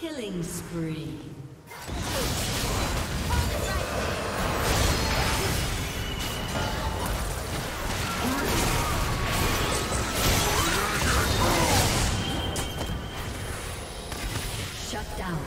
Killing spree. Shut down.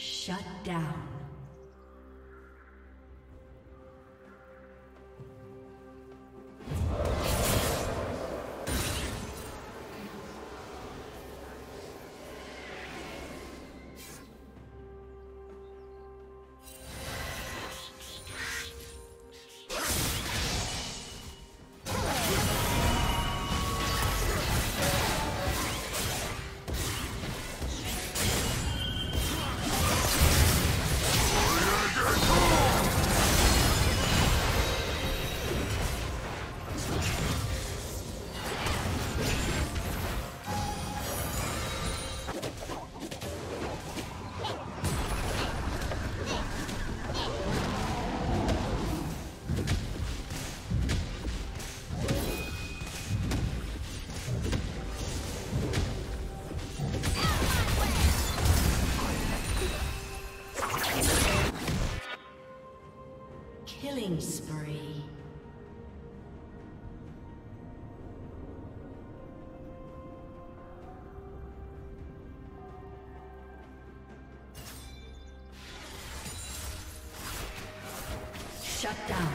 Shut down. free. Shut down.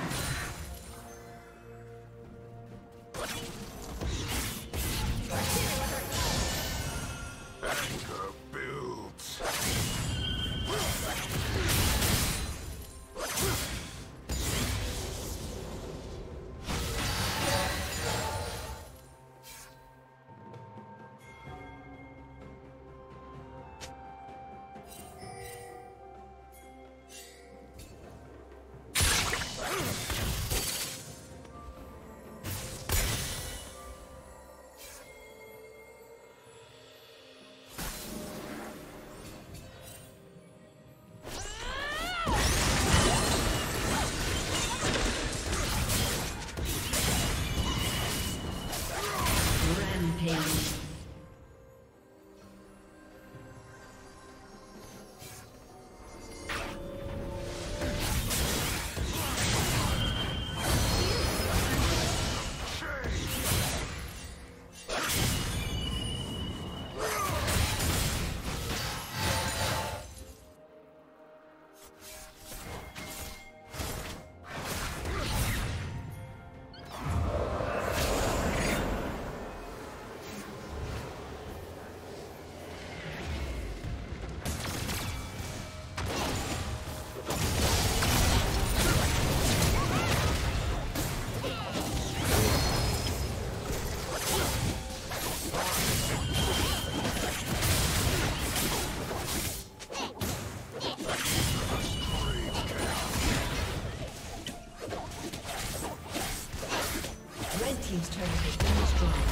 He's trying to get things done.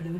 Blue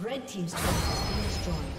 Red team's turret has been destroyed.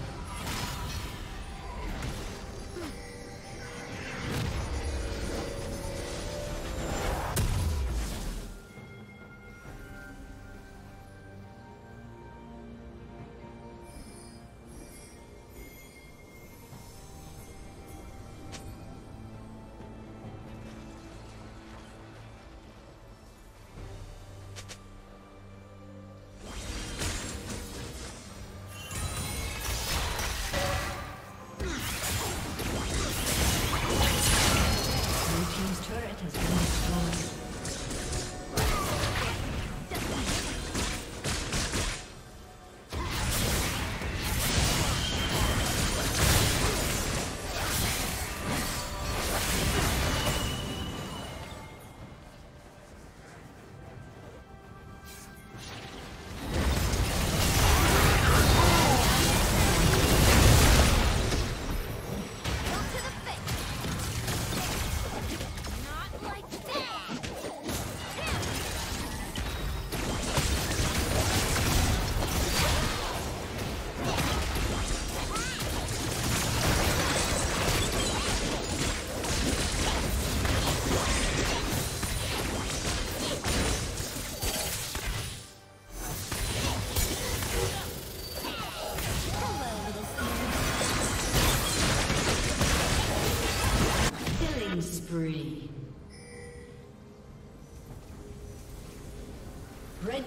Red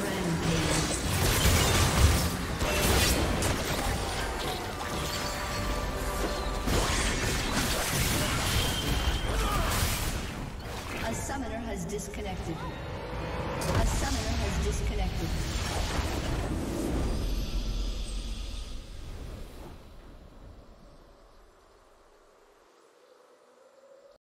Rampage. A summoner has disconnected.